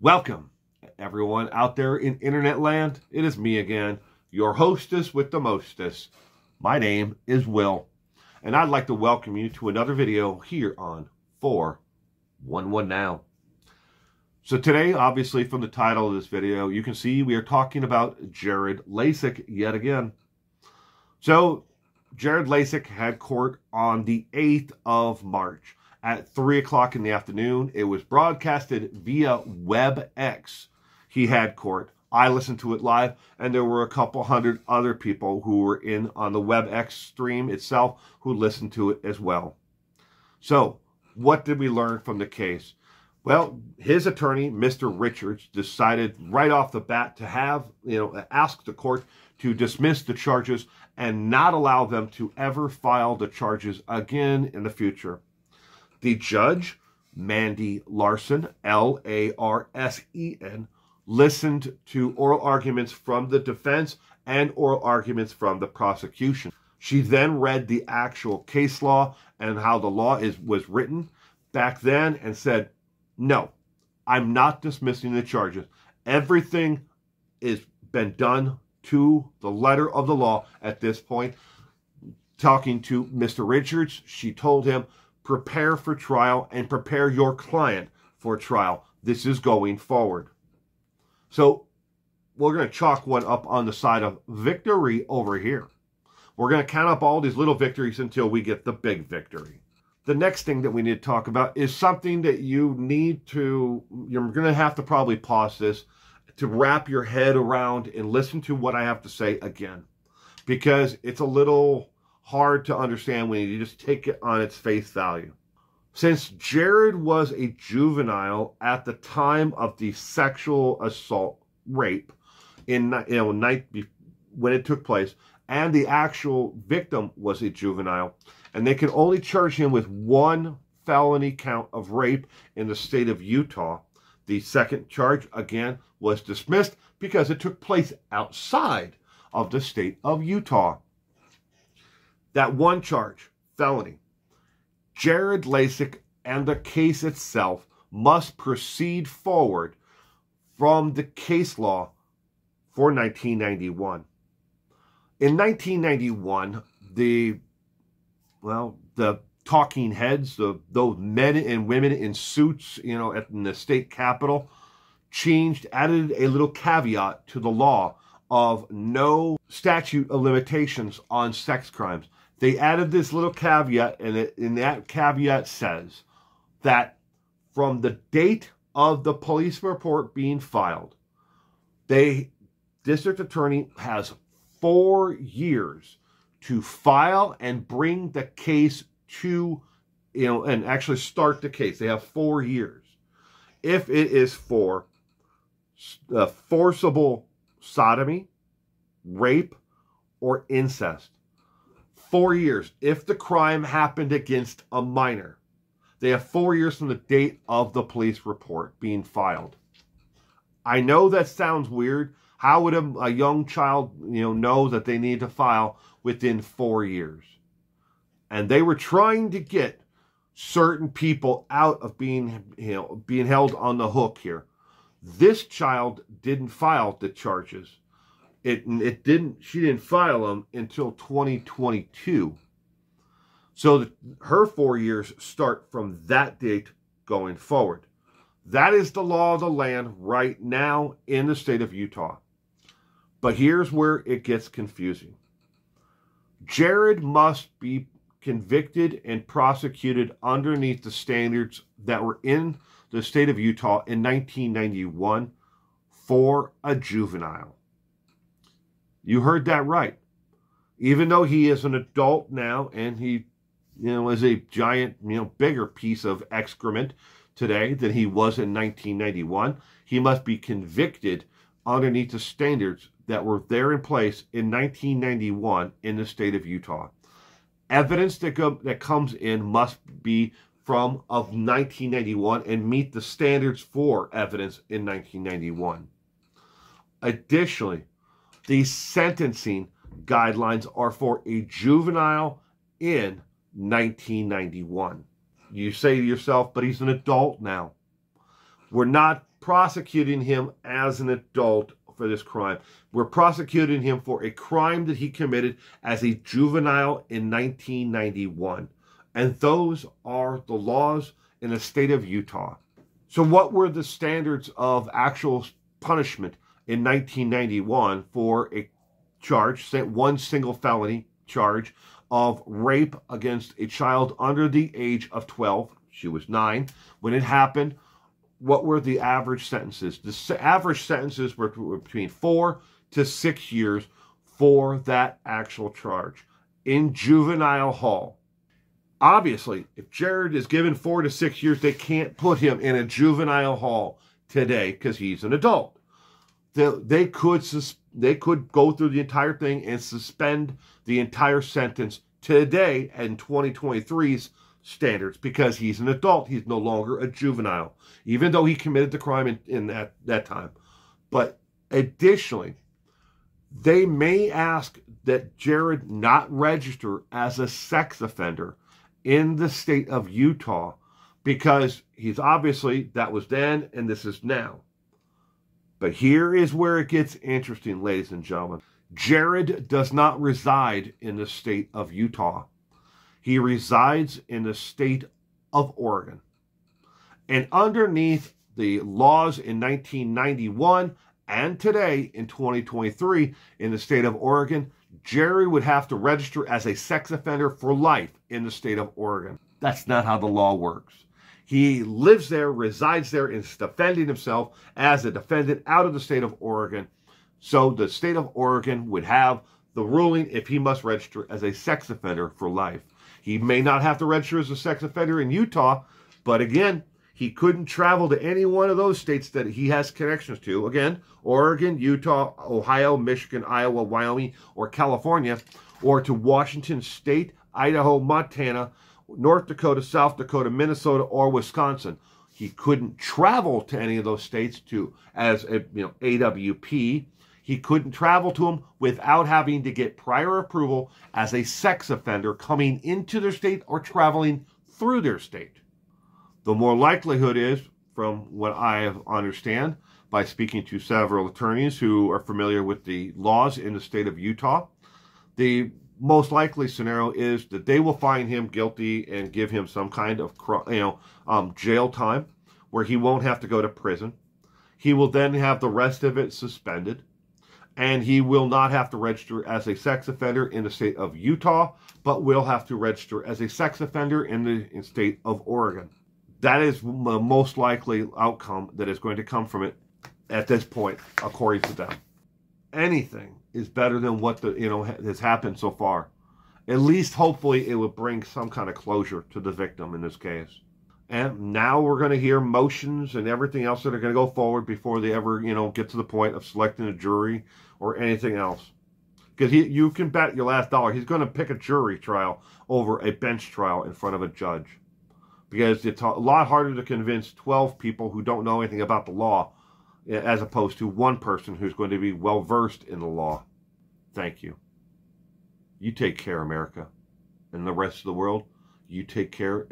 Welcome, everyone out there in internet land. It is me again, your hostess with the mostess. My name is Will, and I'd like to welcome you to another video here on 411 Now. So today, obviously from the title of this video, you can see we are talking about Jared Leisek yet again. So Jared Leisek had court on the 8th of March. At 3 o'clock in the afternoon, it was broadcasted via WebEx. He had court. I listened to it live, and there were a couple hundred other people who were in on the WebEx stream itself who listened to it as well. So, what did we learn from the case? Well, his attorney, Mr. Richards, decided right off the bat to have, ask the court to dismiss the charges and not allow them to ever file the charges again in the future. The judge, Mandy Larson, L-A-R-S-E-N, listened to oral arguments from the defense and oral arguments from the prosecution. She then read the actual case law and how the law was written back then and said, no, I'm not dismissing the charges. Everything has been done to the letter of the law at this point. Talking to Mr. Richards, she told him, prepare for trial and prepare your client for trial. This is going forward. So we're going to chalk one up on the side of victory over here. We're going to count up all these little victories until we get the big victory. The next thing that we need to talk about is something that you're going to have to probably pause this to wrap your head around and listen to what I have to say again, because it's a little hard to understand when you just take it on its face value. Since Jared was a juvenile at the time of the sexual assault rape when it took place, and the actual victim was a juvenile, and they could only charge him with one felony count of rape in the state of Utah, the second charge again was dismissed because it took place outside of the state of Utah. That one charge, felony, Jared Leisek and the case itself must proceed forward from the case law for 1991. In 1991, the talking heads, those men and women in suits, in the state capitol, added a little caveat to the law of no statute of limitations on sex crimes. They added this little caveat, and that caveat says that from the date of the police report being filed, the district attorney has 4 years to file and bring the case to, and actually start the case. They have 4 years. If it is for forcible sodomy, rape, or incest, 4 years. If the crime happened against a minor, they have 4 years from the date of the police report being filed. I know that sounds weird. How would a young child, know that they need to file within 4 years? And they were trying to get certain people out of being held on the hook here. This child didn't file the charges. She didn't file them until 2022. So her 4 years start from that date going forward. That is the law of the land right now in the state of Utah. But here's where it gets confusing. Jared must be convicted and prosecuted underneath the standards that were in the state of Utah in 1991 for a juvenile. You heard that right. Even though he is an adult now and he, is a giant, bigger piece of excrement today than he was in 1991, he must be convicted underneath the standards that were there in place in 1991 in the state of Utah. Evidence that comes in must be from of 1991 and meet the standards for evidence in 1991. Additionally, the sentencing guidelines are for a juvenile in 1991. You say to yourself, but he's an adult now. We're not prosecuting him as an adult for this crime. We're prosecuting him for a crime that he committed as a juvenile in 1991. And those are the laws in the state of Utah. So what were the standards of actual punishment in 1991 for a charge, one single felony charge of rape against a child under the age of 12? She was 9 when it happened. What were the average sentences? The average sentences were between 4 to 6 years for that actual charge in juvenile hall. Obviously, if Jared is given 4 to 6 years, they can't put him in a juvenile hall today because he's an adult. They could go through the entire thing and suspend the entire sentence today in 2023's standards because he's an adult. He's no longer a juvenile, even though he committed the crime in that time. But additionally, they may ask that Jared not register as a sex offender in the state of Utah because he's obviously, that was then and this is now. But here is where it gets interesting, ladies and gentlemen. Jared does not reside in the state of Utah. He resides in the state of Oregon. And underneath the laws in 1991 and today in 2023 in the state of Oregon, Jared would have to register as a sex offender for life in the state of Oregon. That's not how the law works. He lives there, resides there, and is defending himself as a defendant out of the state of Oregon. So the state of Oregon would have the ruling if he must register as a sex offender for life. He may not have to register as a sex offender in Utah, but again, he couldn't travel to any one of those states that he has connections to. Again, Oregon, Utah, Ohio, Michigan, Iowa, Wyoming, or California, or to Washington State, Idaho, Montana, North Dakota, South Dakota, Minnesota, or Wisconsin. He couldn't travel to any of those states as AWP. He couldn't travel to them without having to get prior approval as a sex offender coming into their state or traveling through their state. The more likelihood is, from what I understand, by speaking to several attorneys who are familiar with the laws in the state of Utah, the most likely scenario is that they will find him guilty and give him some kind of jail time where he won't have to go to prison. He will then have the rest of it suspended, and he will not have to register as a sex offender in the state of Utah, but will have to register as a sex offender in the state of Oregon. That is the most likely outcome that is going to come from it at this point, according to them. Anything is better than what has happened so far. At least, hopefully, it will bring some kind of closure to the victim in this case. And now we're going to hear motions and everything else that are going to go forward before they ever, get to the point of selecting a jury or anything else. Because you can bet your last dollar he's going to pick a jury trial over a bench trial in front of a judge. Because it's a lot harder to convince 12 people who don't know anything about the law as opposed to one person who's going to be well-versed in the law. Thank you. You take care, America. And the rest of the world, you take care.